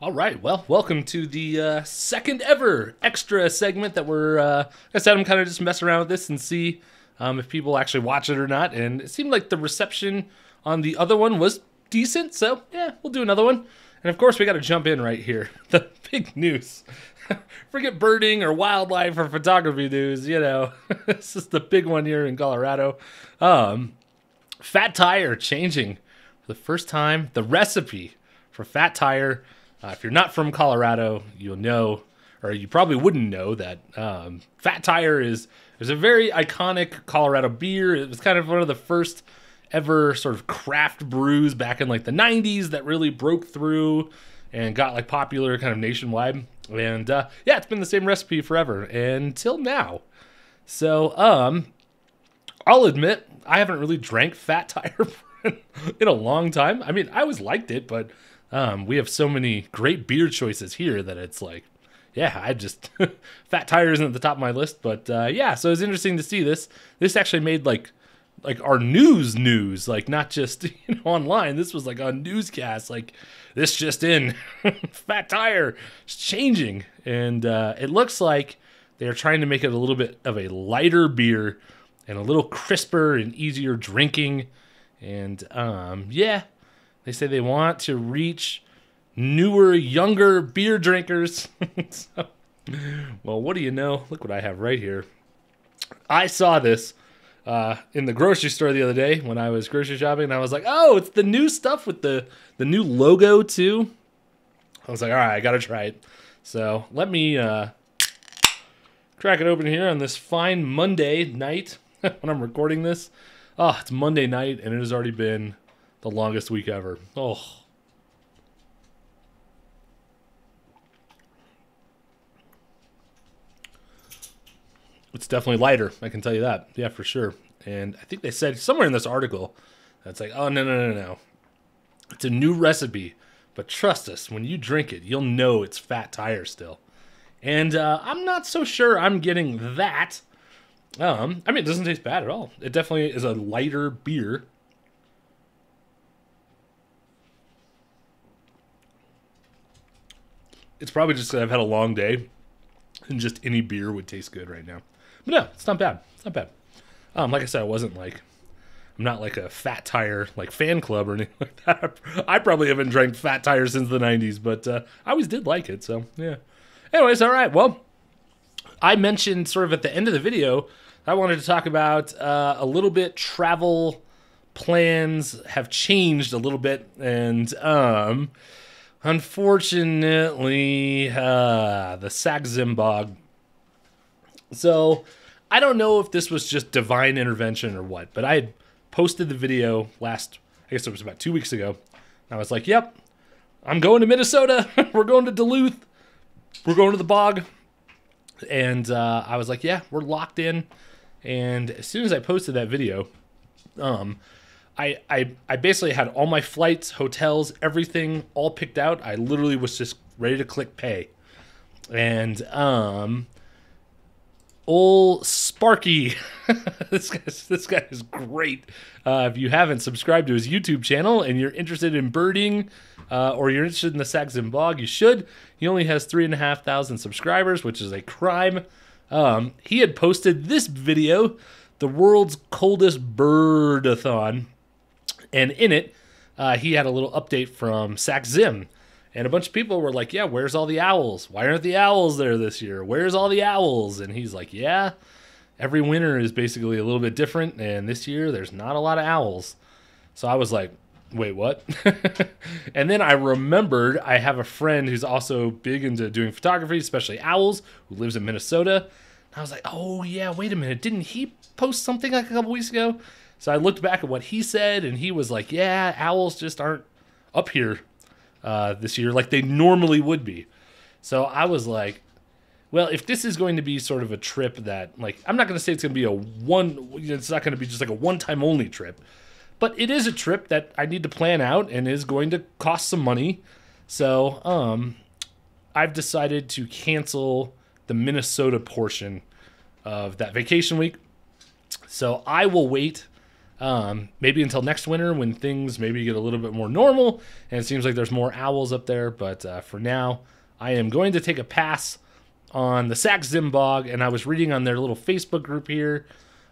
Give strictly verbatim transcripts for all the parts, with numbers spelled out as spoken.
All right, well, welcome to the uh, second ever extra segment that we're, uh, like I said, I'm kind of just messing around with this and see um, if people actually watch it or not. And it seemed like the reception on the other one was decent, so yeah, we'll do another one. And of course, we got to jump in right here. The big news. Forget birding or wildlife or photography news, you know. This is the big one here in Colorado. Um, Fat Tire changing for the first time the recipe for Fat Tire. Uh, if you're not from Colorado, you'll know, or you probably wouldn't know, that um, Fat Tire is, is a very iconic Colorado beer. It was kind of one of the first ever sort of craft brews back in like the nineties that really broke through and got like popular kind of nationwide. And uh, yeah, it's been the same recipe forever until now. So um, I'll admit, I haven't really drank Fat Tire in a long time. I mean, I always liked it, but... Um, we have so many great beer choices here that it's like, yeah, I just, Fat Tire isn't at the top of my list, but, uh, yeah, so it's interesting to see this. This actually made like, like our news news, like not just, you know, online. This was like a newscast, like this just in, Fat Tire is changing. And, uh, it looks like they're trying to make it a little bit of a lighter beer and a little crisper and easier drinking. And, um, yeah. They say they want to reach newer, younger beer drinkers. So, well, what do you know? Look what I have right here. I saw this uh, in the grocery store the other day when I was grocery shopping, and I was like, oh, it's the new stuff with the, the new logo, too. I was like, all right, I got to try it. So let me uh, crack it open here on this fine Monday night when I'm recording this. Oh, it's Monday night, and it has already been... the longest week ever. Oh. It's definitely lighter, I can tell you that. Yeah, for sure. And I think they said somewhere in this article, that's like, oh, no, no, no, no. It's a new recipe, but trust us, when you drink it, you'll know it's Fat Tire still. And uh, I'm not so sure I'm getting that. Um, I mean, it doesn't taste bad at all. It definitely is a lighter beer. It's probably just because I've had a long day, and just any beer would taste good right now. But no, it's not bad. It's not bad. Um, like I said, I wasn't like, I'm not like a Fat Tire like fan club or anything like that. I probably haven't drank Fat Tire since the nineties, but uh, I always did like it. So yeah. Anyways, all right. Well, I mentioned sort of at the end of the video, I wanted to talk about uh, a little bit travel plans have changed a little bit, and um. Unfortunately, uh, the Sax-Zim Bog. So, I don't know if this was just divine intervention or what, but I had posted the video last, I guess it was about two weeks ago, and I was like, yep, I'm going to Minnesota, we're going to Duluth, we're going to the bog, and uh, I was like, yeah, we're locked in, and as soon as I posted that video, um... I, I, I basically had all my flights, hotels, everything all picked out. I literally was just ready to click pay. And um, Old Sparky, this guy's, this guy is great. Uh, if you haven't subscribed to his YouTube channel and you're interested in birding uh, or you're interested in the Sax-Zim Bog, you should. He only has three and a half thousand subscribers, which is a crime. Um, he had posted this video, the world's coldest bird-a-thon. And in it, uh, he had a little update from Sax-Zim. And a bunch of people were like, yeah, where's all the owls? Why aren't the owls there this year? Where's all the owls? And he's like, yeah, every winter is basically a little bit different. And this year, there's not a lot of owls. So I was like, wait, what? And then I remembered I have a friend who's also big into doing photography, especially owls, who lives in Minnesota. And I was like, oh, yeah, wait a minute. Didn't he post something like a couple weeks ago? So I looked back at what he said, and he was like, yeah, owls just aren't up here uh, this year like they normally would be. So I was like, well, if this is going to be sort of a trip that, like, I'm not going to say it's going to be a one, it's not going to be just like a one-time only trip, but it is a trip that I need to plan out and is going to cost some money. So um, I've decided to cancel the Minnesota portion of that vacation week. So I will wait um, maybe until next winter when things maybe get a little bit more normal and it seems like there's more owls up there. But uh, for now, I am going to take a pass on the Sax-Zim Bog. And I was reading on their little Facebook group here,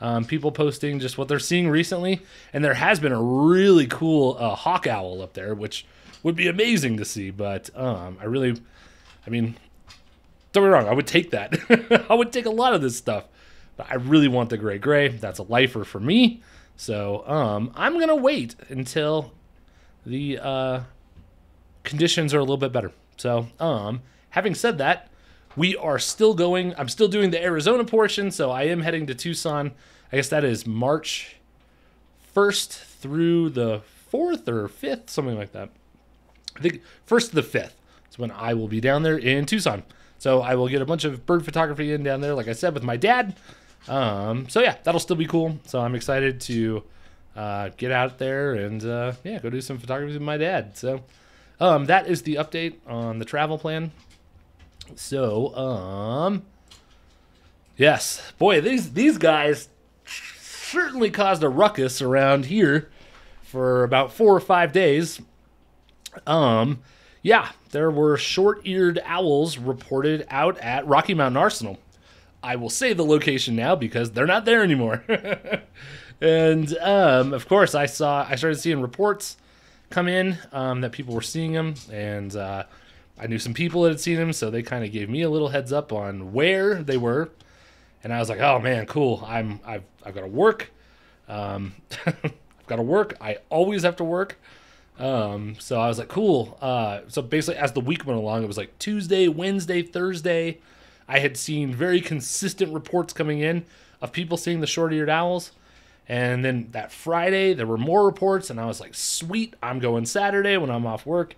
um, people posting just what they're seeing recently. And there has been a really cool uh, hawk owl up there, which would be amazing to see. But um, I really, I mean, don't get me wrong, I would take that. I would take a lot of this stuff. But I really want the gray gray. That's a lifer for me. So um, I'm going to wait until the uh, conditions are a little bit better. So um, having said that, we are still going. I'm still doing the Arizona portion. So I am heading to Tucson. I guess that is March first through the fourth or fifth, something like that. I think first to the fifth is when I will be down there in Tucson. So I will get a bunch of bird photography in down there, like I said, with my dad. Um, so yeah, that'll still be cool. So I'm excited to uh, get out there and uh, yeah, go do some photography with my dad. So um, that is the update on the travel plan. So um, yes, boy, these these guys certainly caused a ruckus around here for about four or five days. Um, yeah, there were short-eared owls reported out at Rocky Mountain Arsenal. I will say the location now because they're not there anymore. And um, of course, I saw I started seeing reports come in um, that people were seeing them, and uh, I knew some people that had seen them, so they kind of gave me a little heads up on where they were. And I was like, "Oh man, cool! I'm I've I've got to work. Um, I've got to work. I always have to work." Um, so I was like, cool. Uh, so basically as the week went along, it was like Tuesday, Wednesday, Thursday. I had seen very consistent reports coming in of people seeing the short-eared owls. And then that Friday there were more reports and I was like, sweet, I'm going Saturday when I'm off work.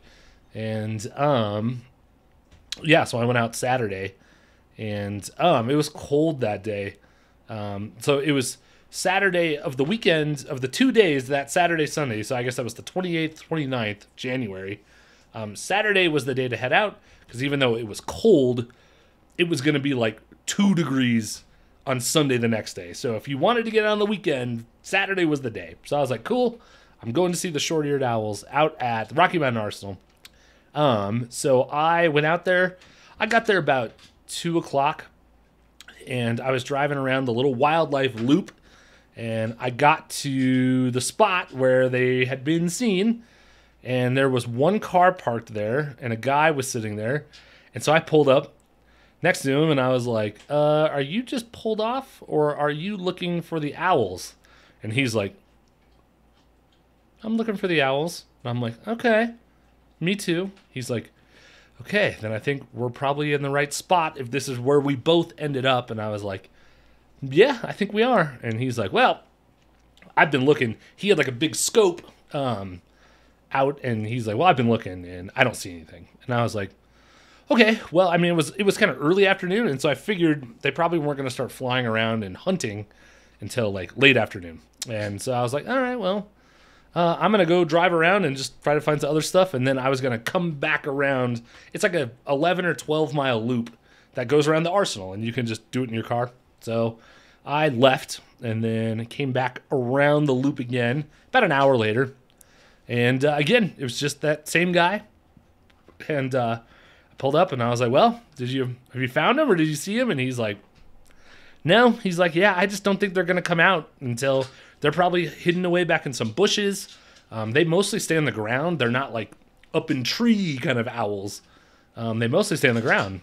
And, um, yeah, so I went out Saturday and, um, it was cold that day. Um, so it was Saturday of the weekend of the two days, that Saturday, Sunday. So I guess that was the twenty-eighth, twenty-ninth of January. Um, Saturday was the day to head out because even though it was cold, it was going to be like two degrees on Sunday the next day. So if you wanted to get out on the weekend, Saturday was the day. So I was like, cool, I'm going to see the short-eared owls out at the Rocky Mountain Arsenal. Um, so I went out there. I got there about two o'clock and I was driving around the little wildlife loop. And I got to the spot where they had been seen, and there was one car parked there, and a guy was sitting there. And so I pulled up next to him, and I was like, uh, are you just pulled off, or are you looking for the owls? And he's like, I'm looking for the owls. And I'm like, okay, me too. He's like, okay, then I think we're probably in the right spot if this is where we both ended up. And I was like, yeah, I think we are. And he's like, well, I've been looking. He had like a big scope um, out, and he's like, well, I've been looking, and I don't see anything. And I was like, okay, well, I mean, it was it was kind of early afternoon, and so I figured they probably weren't going to start flying around and hunting until like late afternoon. And so I was like, all right, well, uh, I'm going to go drive around and just try to find some other stuff, and then I was going to come back around. It's like a eleven or twelve mile loop that goes around the Arsenal, and you can just do it in your car. So I left and then came back around the loop again about an hour later. And uh, again, it was just that same guy. And uh, I pulled up and I was like, well, did you, have you found him or did you see him? And he's like, no. He's like, yeah, I just don't think they're going to come out until they're probably hidden away back in some bushes. Um, they mostly stay on the ground. They're not like up in tree kind of owls. Um, they mostly stay on the ground.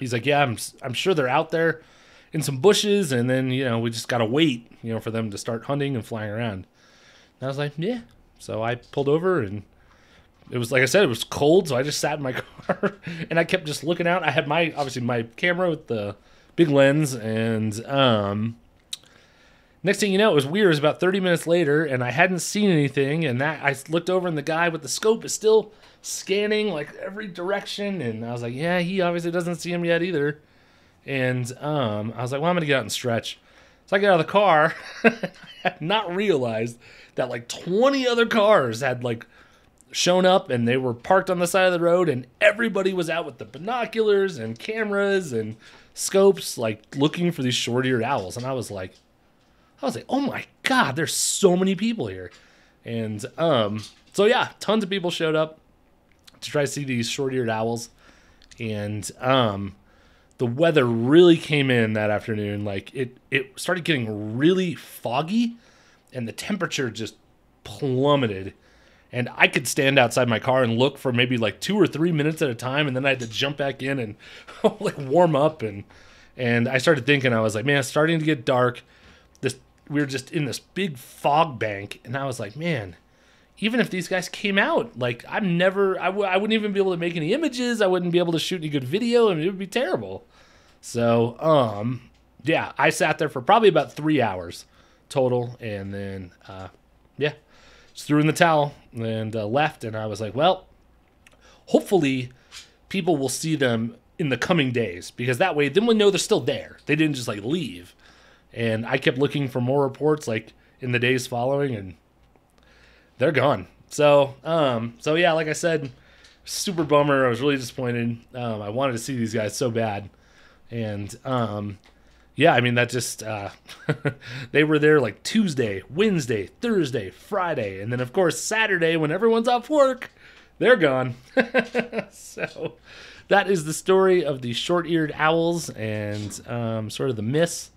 He's like, yeah, I'm, I'm sure they're out there in some bushes, and then, you know, we just got to wait, you know, for them to start hunting and flying around. And I was like, yeah. So I pulled over, and it was, like I said, it was cold, so I just sat in my car, and I kept just looking out. I had my, obviously, my camera with the big lens, and um, next thing you know, it was weird. It was about thirty minutes later, and I hadn't seen anything, and that I looked over, and the guy with the scope is still scanning, like, every direction, and I was like, yeah, he obviously doesn't see him yet either. And um, I was like, well, I'm going to get out and stretch. So I get out of the car. I had not realized that like twenty other cars had like shown up and they were parked on the side of the road. And everybody was out with the binoculars and cameras and scopes like looking for these short-eared owls. And I was like, I was like, oh my God, there's so many people here. And um, so yeah, tons of people showed up to try to see these short-eared owls. And um, the weather really came in that afternoon. Like it, it started getting really foggy and the temperature just plummeted. And I could stand outside my car and look for maybe like two or three minutes at a time. And then I had to jump back in and like warm up. And, and I started thinking, I was like, man, it's starting to get dark. This, we were just in this big fog bank. And I was like, man, even if these guys came out, like I'm never, I, w I wouldn't even be able to make any images. I wouldn't be able to shoot any good video. I mean, it would be terrible. So, um, yeah, I sat there for probably about three hours total. And then, uh, yeah. Threw in the towel and uh, left, and I was like, well, hopefully people will see them in the coming days, because that way then we'll know they're still there. They didn't just like leave. And I kept looking for more reports like in the days following, and they're gone. So um so yeah, like I said, super bummer. I was really disappointed. um I wanted to see these guys so bad. And um yeah, I mean, that just, uh, they were there like Tuesday, Wednesday, Thursday, Friday, and then, of course, Saturday, when everyone's off work, they're gone. So that is the story of the short-eared owls and um, sort of the miss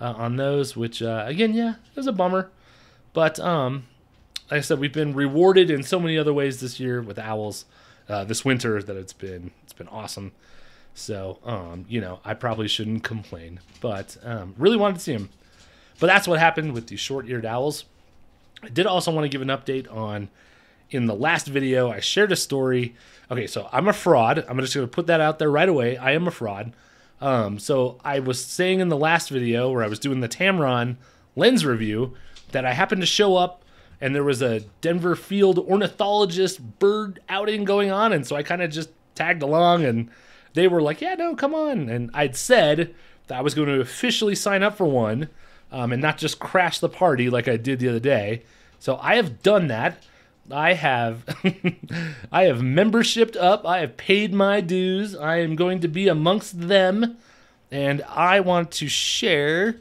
uh, on those, which, uh, again, yeah, it was a bummer. But um, like I said, we've been rewarded in so many other ways this year with owls uh, this winter that it's been it's been awesome. So, um, you know, I probably shouldn't complain, but um, really wanted to see him. But that's what happened with the short-eared owls. I did also want to give an update on, in the last video, I shared a story. Okay, so I'm a fraud. I'm just going to put that out there right away. I am a fraud. Um, so I was saying in the last video where I was doing the Tamron lens review that I happened to show up, and there was a Denver field ornithologist bird outing going on, and so I kind of just tagged along, and they were like, yeah, no, come on. And I'd said that I was going to officially sign up for one um, and not just crash the party like I did the other day. So I have done that. I have I have membershiped up. I have paid my dues. I am going to be amongst them. And I want to share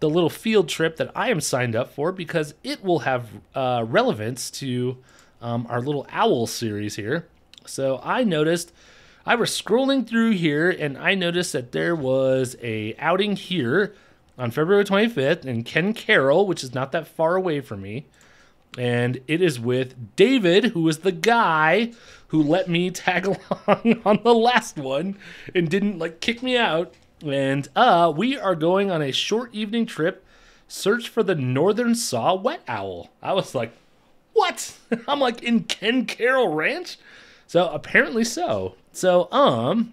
the little field trip that I am signed up for, because it will have uh, relevance to um, our little owl series here. So I noticed... I was scrolling through here, and I noticed that there was a outing here on February twenty-fifth in Ken Caryl, which is not that far away from me. And it is with David, who is the guy who let me tag along on the last one and didn't, like, kick me out. And uh, we are going on a short evening trip, search for the northern saw wet owl. I was like, what? I'm like, in Ken Caryl Ranch? So apparently so. So, um,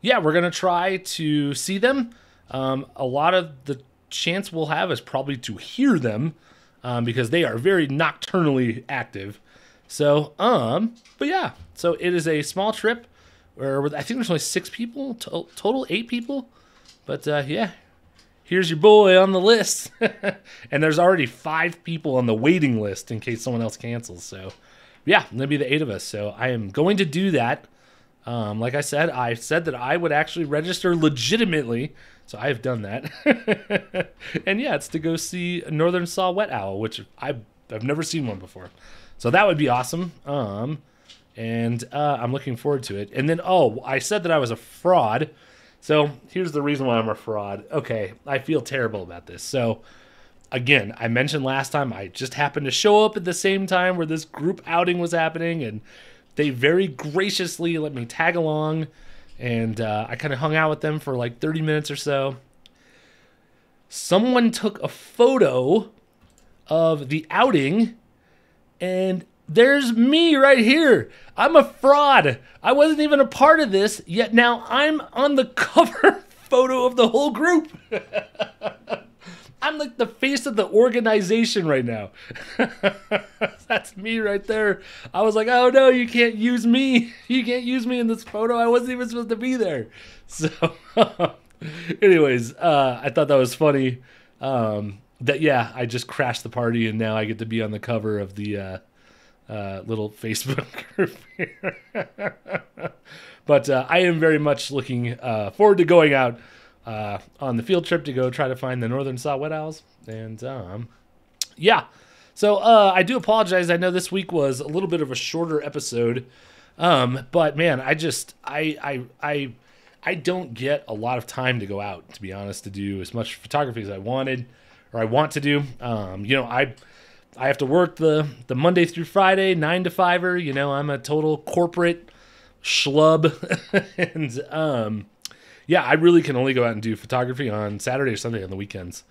yeah, we're going to try to see them. Um, a lot of the chance we'll have is probably to hear them, um, because they are very nocturnally active. So, um, but yeah, so it is a small trip where I think there's only six people, to total eight people. But, uh, yeah, here's your boy on the list. And there's already five people on the waiting list in case someone else cancels. So, yeah, that'd be the eight of us. So I am going to do that. Um, like I said, I said that I would actually register legitimately. So I've done that. And yeah, it's to go see a northern saw wet owl, which I've, I've never seen one before. So that would be awesome. Um, and uh, I'm looking forward to it. And then, oh, I said that I was a fraud. So here's the reason why I'm a fraud. Okay, I feel terrible about this. So... Again, I mentioned last time, I just happened to show up at the same time where this group outing was happening, and they very graciously let me tag along, and uh, I kind of hung out with them for like thirty minutes or so. Someone took a photo of the outing, and there's me right here. I'm a fraud. I wasn't even a part of this, yet now I'm on the cover photo of the whole group. I'm like the face of the organization right now. That's me right there. I was like, oh no, you can't use me. You can't use me in this photo. I wasn't even supposed to be there. So anyways, uh, I thought that was funny. Um, that, yeah, I just crashed the party, and now I get to be on the cover of the uh, uh, little Facebook group here. But uh, I am very much looking uh, forward to going out uh, on the field trip to go try to find the northern saw-whet owls. And um, yeah, so uh, I do apologize. I know this week was a little bit of a shorter episode, um, but man, I just I I I I don't get a lot of time to go out, to be honest, to do as much photography as I wanted or I want to do. Um, you know, I. I have to work the, the Monday through Friday, nine to fiver. You know, I'm a total corporate schlub. And, um, yeah, I really can only go out and do photography on Saturday or Sunday on the weekends.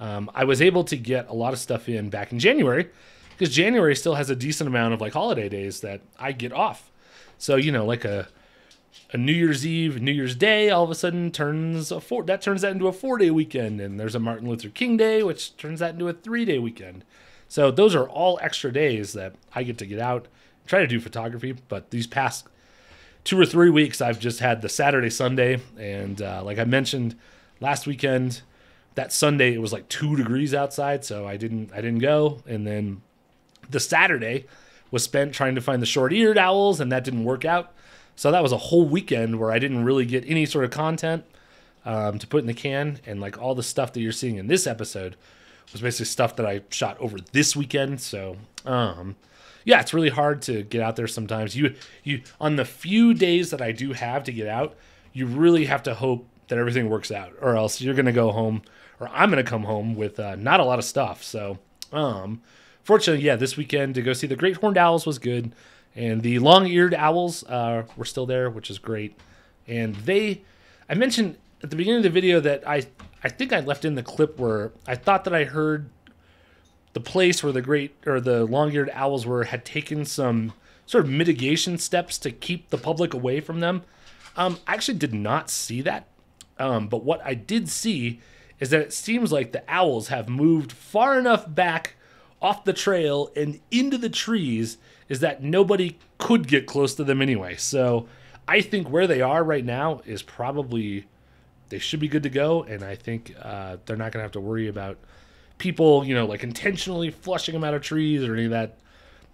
Um, I was able to get a lot of stuff in back in January because January still has a decent amount of like holiday days that I get off. So, you know, like a, a New Year's Eve, New Year's Day, all of a sudden turns a four, that turns that into a four day weekend. And there's a Martin Luther King Day, which turns that into a three day weekend. So those are all extra days that I get to get out, try to do photography. But these past two or three weeks, I've just had the Saturday, Sunday. And uh, like I mentioned last weekend, that Sunday, it was like two degrees outside. So I didn't, I didn't go. And then the Saturday was spent trying to find the short-eared owls, and that didn't work out. So that was a whole weekend where I didn't really get any sort of content um, to put in the can. And like all the stuff that you're seeing in this episode was basically stuff that I shot over this weekend. So, um, yeah, it's really hard to get out there sometimes. You, you on the few days that I do have to get out, you really have to hope that everything works out, or else you're going to go home, or I'm going to come home with uh, not a lot of stuff. So, um, fortunately, yeah, this weekend to go see the great horned owls was good, and the long-eared owls uh, were still there, which is great. And they, I mentioned at the beginning of the video that I, I think I left in the clip where I thought that I heard the place where the great or the long-eared owls were had taken some sort of mitigation steps to keep the public away from them. Um, I actually did not see that. Um, but what I did see is that it seems like the owls have moved far enough back off the trail and into the trees is that nobody could get close to them anyway. So I think where they are right now is probably... they should be good to go, and I think uh, they're not going to have to worry about people, you know, like intentionally flushing them out of trees or any of that,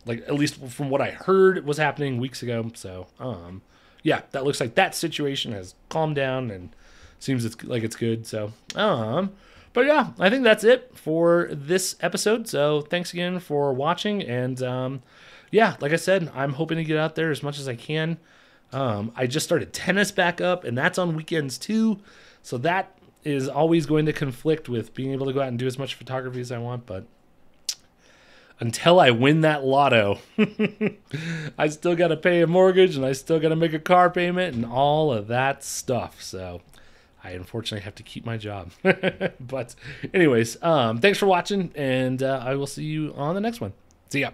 like at least from what I heard was happening weeks ago. So, um, yeah, that looks like that situation has calmed down and seems it's, like it's good. So, um, but yeah, I think that's it for this episode. So thanks again for watching, and um, yeah, like I said, I'm hoping to get out there as much as I can. Um, I just started tennis back up, and that's on weekends too. So that is always going to conflict with being able to go out and do as much photography as I want. But until I win that lotto, I still got to pay a mortgage, and I still got to make a car payment and all of that stuff. So I unfortunately have to keep my job. But anyways, um, thanks for watching, and uh, I will see you on the next one. See ya.